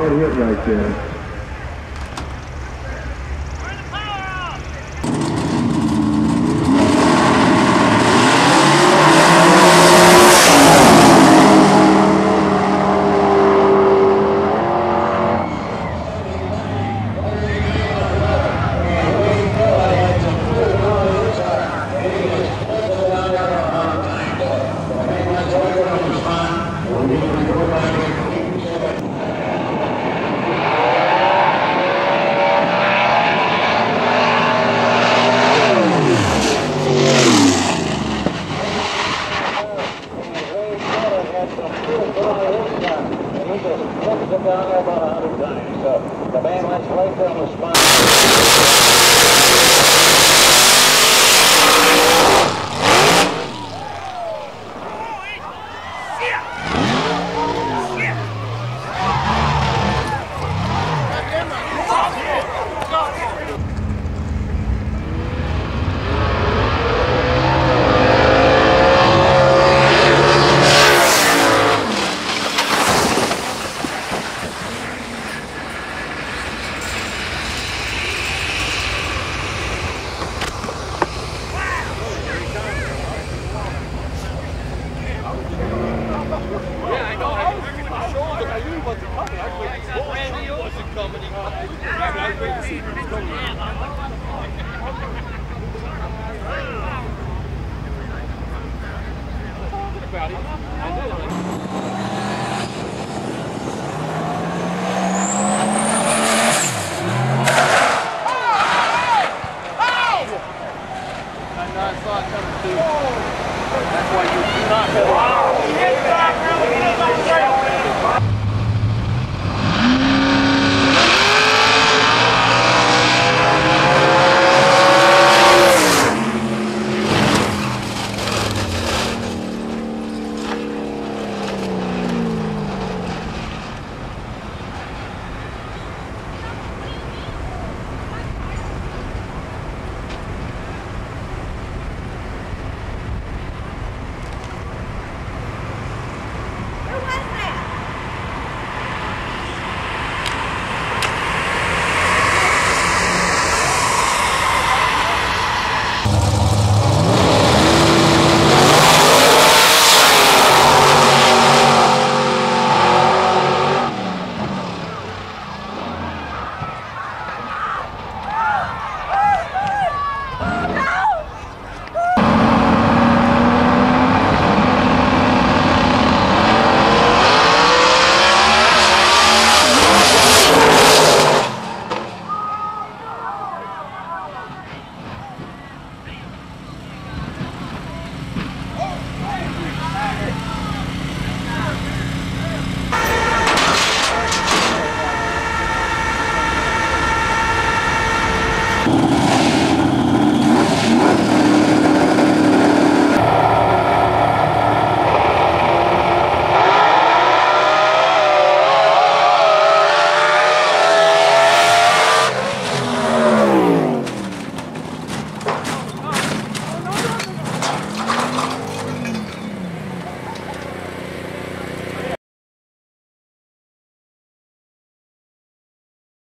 hard hit right there. The man went right down the spine.